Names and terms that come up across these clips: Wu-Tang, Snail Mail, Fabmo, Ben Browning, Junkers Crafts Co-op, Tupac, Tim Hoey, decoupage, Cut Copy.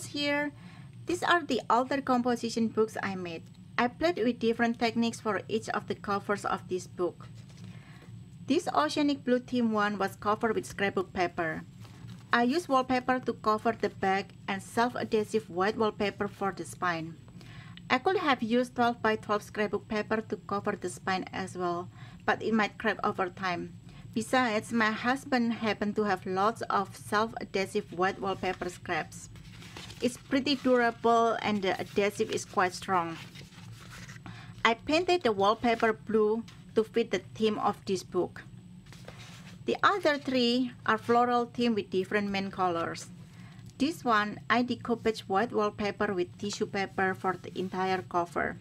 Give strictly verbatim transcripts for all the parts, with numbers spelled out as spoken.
details here. These are the altar composition books I made. I played with different techniques for each of the covers of this book. This oceanic blue theme one was covered with scrapbook paper. I used wallpaper to cover the back and self-adhesive white wallpaper for the spine. I could have used twelve by twelve scrapbook paper to cover the spine as well, but it might crack over time. Besides, my husband happened to have lots of self-adhesive white wallpaper scraps. It's pretty durable and the adhesive is quite strong. I painted the wallpaper blue to fit the theme of this book. The other three are floral themed with different main colors. This one, I decoupaged white wallpaper with tissue paper for the entire cover.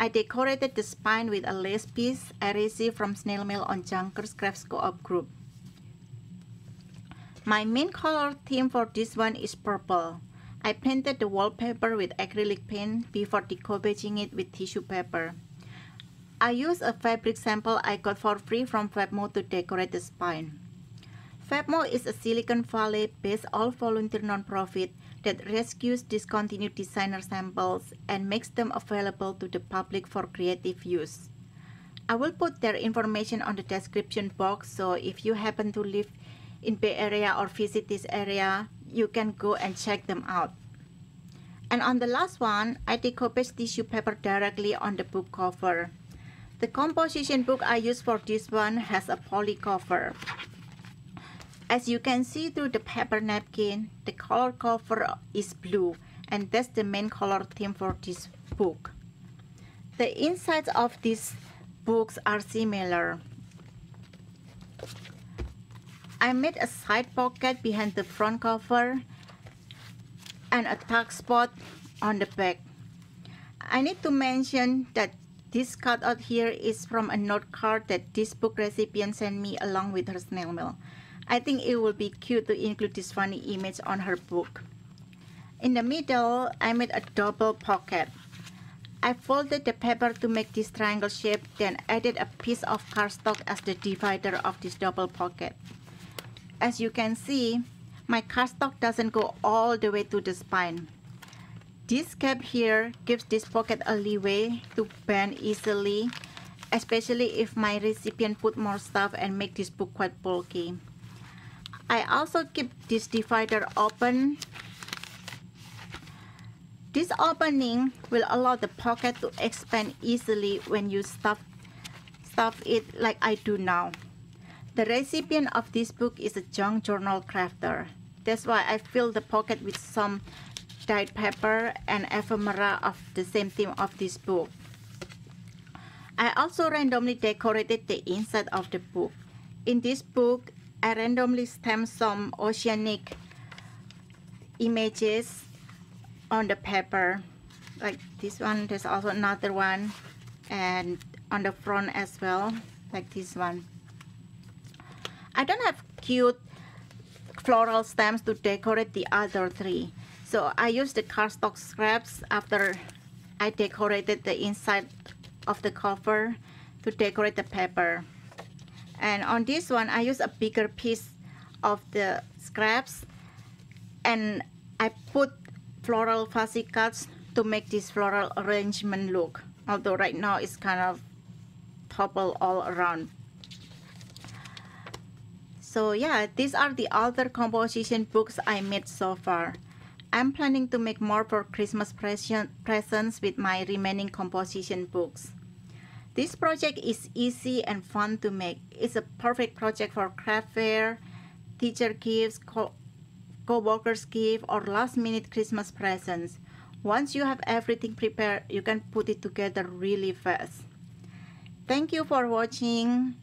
I decorated the spine with a lace piece I received from Snail Mail on Junkers Crafts Co-op group. My main color theme for this one is purple. I painted the wallpaper with acrylic paint before decoupaging it with tissue paper. I used a fabric sample I got for free from Fabmo to decorate the spine. Fabmo is a Silicon Valley-based all-volunteer nonprofit that rescues discontinued designer samples and makes them available to the public for creative use. I will put their information on the description box, so if you happen to live in Bay Area or visit this area, you can go and check them out. And on the last one, I decoupaged tissue paper directly on the book cover. The composition book I used for this one has a poly cover. As you can see through the paper napkin, the color cover is blue, and that's the main color theme for this book. The insides of these books are similar. I made a side pocket behind the front cover and a tuck spot on the back. I need to mention that this cutout here is from a note card that this book recipient sent me along with her snail mail. I think it will be cute to include this funny image on her book. In the middle, I made a double pocket. I folded the paper to make this triangle shape, then added a piece of cardstock as the divider of this double pocket. As you can see, my cardstock doesn't go all the way to the spine. This cap here gives this pocket a leeway to bend easily, especially if my recipient put more stuff and make this book quite bulky. I also keep this divider open. This opening will allow the pocket to expand easily when you stuff, stuff it like I do now. The recipient of this book is a junk journal crafter. That's why I filled the pocket with some dyed paper and ephemera of the same theme of this book. I also randomly decorated the inside of the book. In this book, I randomly stamped some oceanic images on the paper. Like this one, there's also another one, and on the front as well, like this one. I don't have cute floral stamps to decorate the other three. So I used the cardstock scraps after I decorated the inside of the cover to decorate the paper. And on this one, I used a bigger piece of the scraps and I put floral fuzzy cuts to make this floral arrangement look. Although right now it's kind of toppled all around. So yeah, these are the other composition books I made so far. I'm planning to make more for Christmas presents with my remaining composition books. This project is easy and fun to make. It's a perfect project for craft fair, teacher gifts, co-workers gift, or last-minute Christmas presents. Once you have everything prepared, you can put it together really fast. Thank you for watching.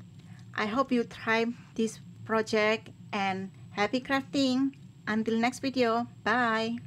I hope you try this project and happy crafting. Until next video, bye!